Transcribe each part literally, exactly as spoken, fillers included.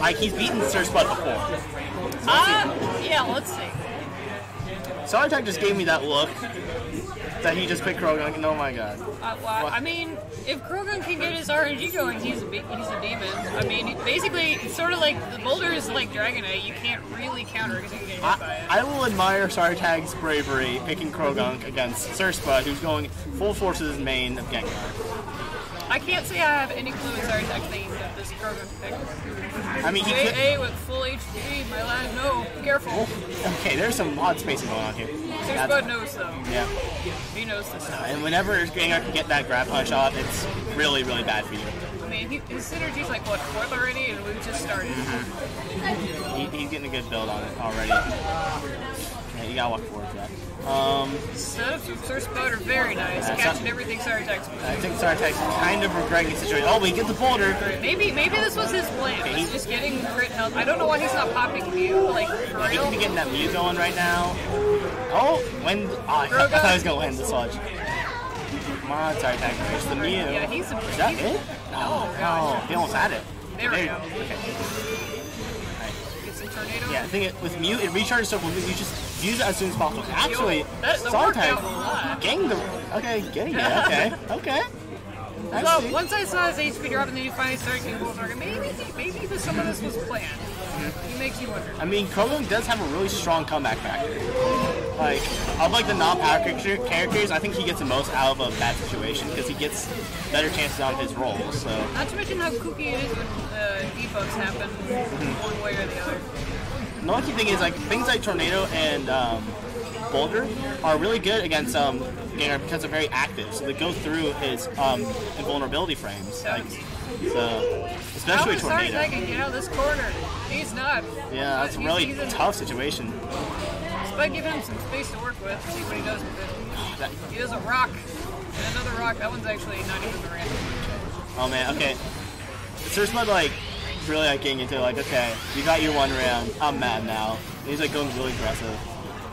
Like, he's beaten SirSpudd before. Ah, uh, yeah, let's see. SorryTag just gave me that look that he just picked Croagunk, and oh my god. Uh, well, I mean, if Croagunk can get his R N G going, he's a, he's a demon. I mean, basically, it's sort of like the boulder is like Dragonite. You can't really counter because you can get hit I, by it. I will admire SorryTag's bravery picking Croagunk against SirSpudd, who's going full force of his main of Gengar. I can't say I have any clue what SorryTag thinks of this Croagunk pick. I mean, he could... A A with full H P, my lad, no, careful. Okay, there's some odd spacing going on here. SirSpudd knows, though. Yeah. He knows this stuff. Uh, and whenever Gengar can get that grab punch off, it's really, really bad for you. I mean, he, his synergy's like, what, fourth already, and we've just started. Mm-hmm. he, he's getting a good build on it already. Yeah, you gotta walk forward for that. Um, Stuff from SirSpudd are very nice, uh, catching everything SorryTag's I think SorryTag's kind of regretting the situation. Oh, we get the boulder! Maybe maybe this was his plan, okay, he's just getting crit health. I don't know why he's not popping Mew, like, for yeah, real. He could be getting that Mew going right now. Oh, when... Oh, I, I thought I was going to win the sludge. Come on, SorryTag, there's the Mew. Yeah, he's a... Is that he's, it? Oh, no, gosh. No, he almost had it. There, there we go. go. Okay. Tornado? Yeah, I think it, with Mew, it recharges so quickly, you just use it as soon as possible. Actually, SorryTag, gang the... Okay, getting it, okay, okay. I so, once I saw his H P drop and then you finally started getting gold target, maybe, maybe this, some of this was planned. Mm-hmm. It makes you wonder. I mean, Croagunk does have a really strong comeback factor. Like, of like the non-power characters, I think he gets the most out of a bad situation, because he gets better chances out of his roll, so... Not to mention how kooky it is when uh, debuffs happen mm-hmm. one way or the other. The lucky thing is, like, things like Tornado and um, Boulder are really good against um, Gengar because they're very active, so they go through his um, invulnerability frames. Like, so, especially how Tornado. How is SorryTag get out of this corner? He's not. Yeah, that's a really he's, he's tough situation. Despite giving him some space to work with, see what he does with it. That, he does a rock, and another rock. That one's actually not even the random. Oh man, okay. SirSpudd, like, really like getting into like, okay, you got your one round, I'm mad now. And he's like going really aggressive.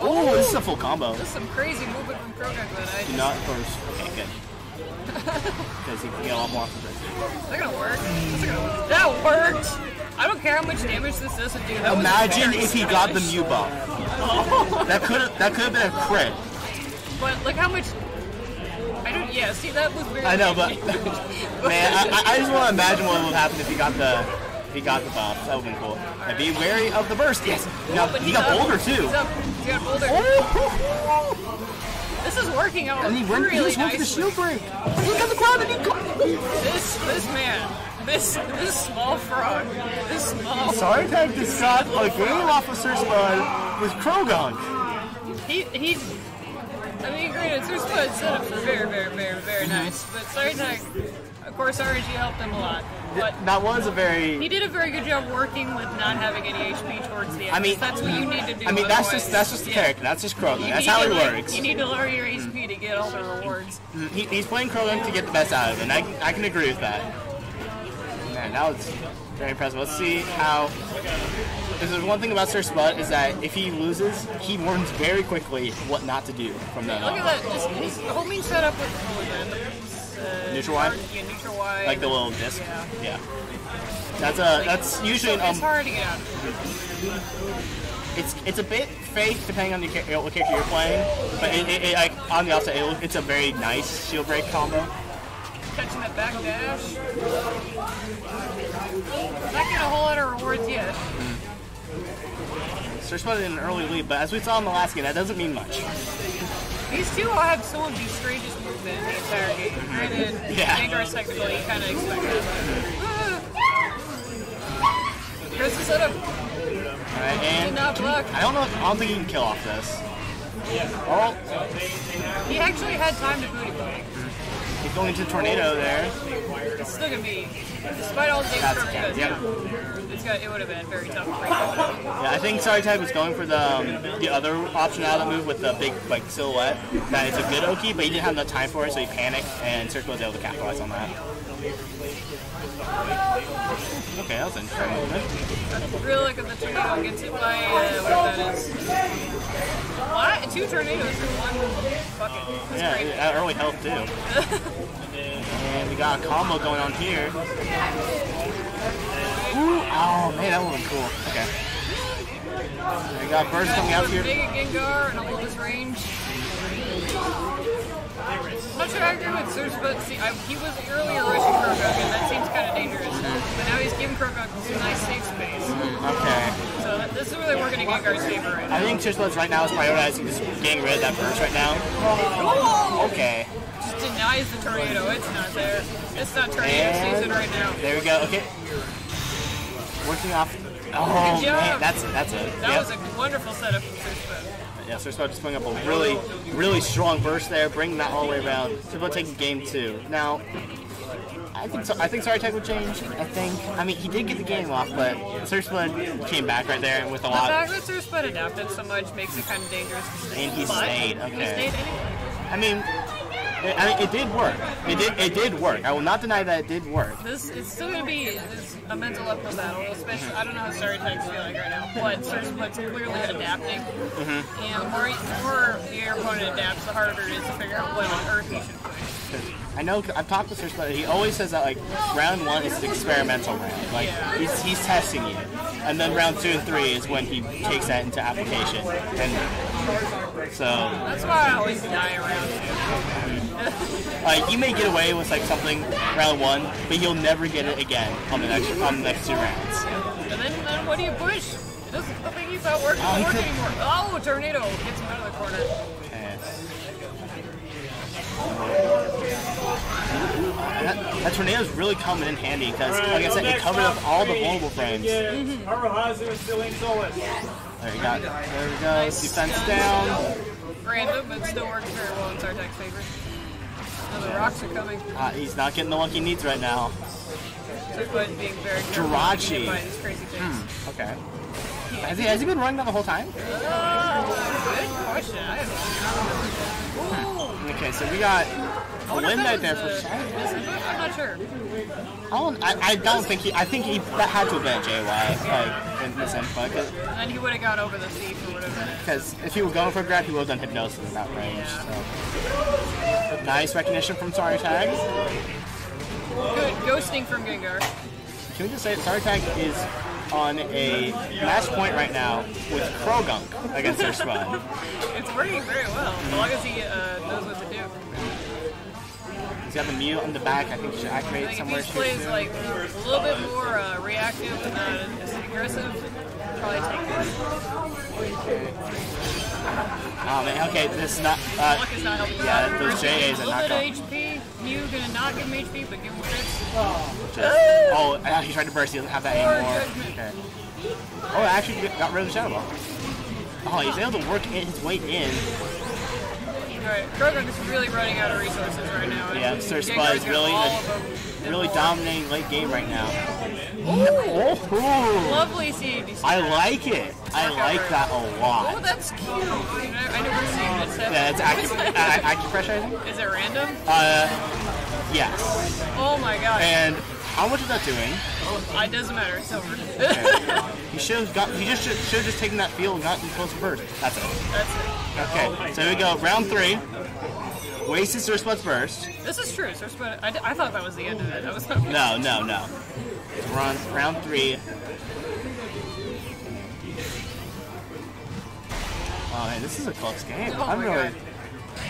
Oh, this is a full combo. This is some crazy movement from Croagunk that I just... Not first. Okay, good. Because he can get a lot more off the first. Is that gonna work? Is that gonna work? That worked! I don't care how much damage this doesn't do. That Imagine if he got the Mew buff. Oh. That could have that could have been a crit. But look how much... I don't... Yeah, see, that was weird. I know, but... man, I, I just want to imagine what would happen if he got the... If he got the buff, that would've been cool. Right. And be wary of the burst. Yes. Now oh, he, he got up. Boulder too. He's up. He got Boulder. Oh. This is working out. And he went really he just went for the shield break. He got the cloud and he got this. This man, this this small frog, this small. SorryTag just got a good off of SirSpudd with Croagunk. He he's. I mean, granted, SirSpudd's setup is very very very very nice, but SorryTag, of course, R N G helped him a lot. But that was a very... He did a very good job working with not having any H P towards the end. I mean, that's what you need to do. I mean, that's otherwise. just that's just the yeah. character. That's just Croagunk. That's how he like, works. You need to lower your H P to get all the rewards. He, he's playing Croagunk to get the best out of it, and I, I can agree with that. Man, that was very impressive. Let's see how... There's one thing about SirSpudd is that if he loses, he learns very quickly what not to do from that on. Look at that. Just, his whole main setup with Croagunk. Uh, neutral Y? Yeah, neutral Y. Like the little disc? Yeah. yeah. That's a like, that's usually an um, It's hard to get out of it. It's, it's a bit fake depending on the what character you're playing, but it, it, it, like, on the outside, it, it's a very nice shield break combo. Catching that back dash. Not getting a whole lot of rewards yet. Mm. SirSpudd in an early lead, but as we saw in the last game, that doesn't mean much. These two all have some of the strangest movement in the entire game. Granted, yeah. Gengar's technical, you kind of expect that. There's the setup. Alright, and I don't know if, I don't think he can kill off this. Oh. He actually had time to booty booty. He's going into the tornado there. It's still gonna be, despite all the things from it, yeah. It's got, it would have been very tough to break that. Yeah, I think SorryTag was going for the um, the other option out of the move with the big like silhouette. That is a good Oki, but he didn't have enough time for it, so he panicked, and SirSpudd was able to capitalize on that. Okay, that was interesting. Real look at the tornado gets hit by uh, what that is. What? Two tornadoes in one bucket. That's yeah, crazy. That early helped too. And we got a combo going on here. Ooh, Oh, man, that would've been cool. Okay. We got Burst coming out here. Mega Gengar, and I'll hold this range. I'm not sure I agree with SirSpudd. He was earlier rushing Croagunk, and that seems kind of dangerous. But now he's giving Croagunk some nice safe space. Okay. So that, this is really working in Gengar's favor right now. I think SirSpudd right now is prioritizing just getting rid of that Burst right now. Oh! Okay. Just denies the tornado. It's not there. It's not tornado and season right now. There we go. Okay. Working off. Oh, good job. Man, that's that's it. That yep. was a wonderful setup from SirSpudd. Yeah, SirSpudd just putting up a really, really strong burst there, bringing that all the way around. SirSpudd taking game two. Now, I think so, I think SorryTag would change. I think. I mean, he did get the game off, but SirSpudd came back right there with a lot. The fact that SirSpudd adapted so much makes it kind of dangerous. And he stayed. Okay. He stayed anyway. I mean. It, I mean, it did work. It did. It did work. I will not deny that it did work. This it's still going to be a mental uphill battle. Especially, I don't know how SorryTag's feeling right now, but SirSpudd's clearly adapting. Mm-hmm. And the more, the more your opponent adapts, the harder it is to figure out what on earth he should play. I know. I've talked to SirSpudd. He always says that like round one is an experimental round. Like yeah. he's he's testing you, and then round two and three is when he takes that into application. And so that's why I always die around two. Like you may get away with like something round one, but you'll never get it again on the next on the next two rounds. And then, then what do you push? It doesn't look like he's not working oh, could... anymore. Oh, tornado gets him out of the corner. Yes. That, that tornado's really coming in handy because, right, like I said, it covered up all the vulnerable frames. Mm-hmm. There you go. There we go. Nice. Defense down. down. Random, but still works very well in SorryTag's favor. No, the rocks are coming. Uh, he's not getting the one he needs right now. SirSpudd being very Jirachi. Hmm. Okay. Has he, has he been running that the whole time? Uh, good question. I have no idea. Okay, so we got a wind right there for SorryTag. I'm not sure. I don't, I, I don't think he... I think he that had to have been a J Y, like, in this input. And then he would have got over the thief or whatever. Because if he was going for a grab, he would have done Hypnosis in that range. Yeah. So. Nice recognition from SorryTag. Good ghosting from Gengar. Can we just say SorryTag is on a match point right now with Croagunk against SirSpudd. It's working very well, as long as he uh, knows what to do. He's got the Mew on the back. I think he should activate like somewhere. If he plays soon. like a little bit more uh, reactive and uh, aggressive, probably take this. Oh man, okay, this is not, uh, Luck is not helping yeah, those J As are not going. A little bit of H P, Mew gonna not give him H P, but give him crits. Oh, just, oh now he tried to burst, he doesn't have that anymore. Okay. Oh, actually got rid of the Shadow Ball. Oh, he's able to work in his way in. Alright, Croagunk is really running out of resources right now. Yeah, SirSpudd is really, a, really dominating late game right now. Ooh. Ooh. Lovely C A D. I like it. I like that a lot. Oh, that's cute. I never seen this. Yeah, it's acu uh, acupressure, I think. Is it random? Uh, yes. Oh my god. And how much is that doing? Oh, it doesn't matter. It's over. Okay. You should have got. You just should have just taken that field and gotten close first. That's it. That's it. Okay, oh so here we go. Round three. Wasted SirSpudd's burst. This is true. SirSpudd. I, I thought that was the end of it. I was hoping. No, no, no. We're on round three. Oh man, this is a close game. Oh I'm really. God.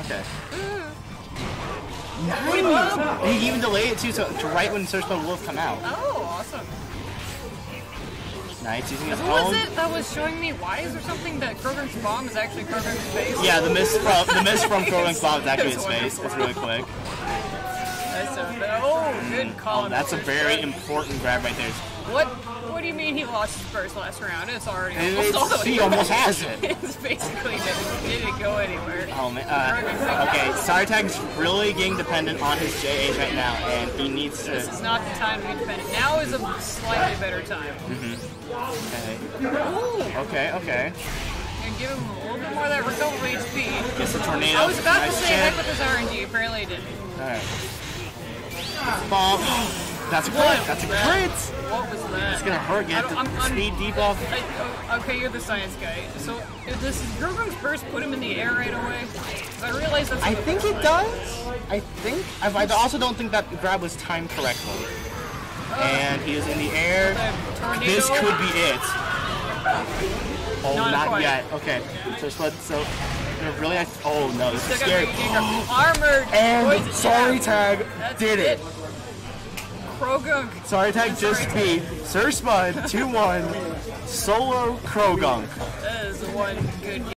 Okay. Nice! And he even delayed it too, so to right when SirSpudd will have come out. Oh, awesome. Nice, using his what own. Was it that was showing me wise or something that Croagunk's bomb is actually Croagunk's face? Yeah, the miss from the miss from Croagunk's bomb is actually his face. It's really quick. That's a, oh, good call. Oh, that's a very important grab right there. What? What do you mean he lost his first last round? It's already almost it's, all the way. He almost has it. It's basically didn't, didn't go anywhere. Oh man. Uh, okay, SorryTag's really getting dependent on his J As right now, and he needs to. This is not the time to be dependent. Now is a slightly better time. Mm-hmm. Okay. Okay. Okay. And give him a little bit more of that recovery H P. Gets the tornado. I was about nice to say heck with his R N G. Apparently it didn't. All right. Bomb. That's a crit. What That's a crit. What was that? It's gonna hurt. Get the I'm, speed I'm, debuff. I, okay, you're the science guy. So if this is Grogunk's burst, put him in the air right away. I realize that's. I think it does. I think. I, I also don't think that grab was timed correctly. and he is in the air. This could be it. Oh, not yet. Okay. So SirSpudd, so really, I, oh no, this is scary. Armored. And SorryTag did it. Croagunk. SorryTag just beat SirSpudd two one solo Croagunk. That is one good game.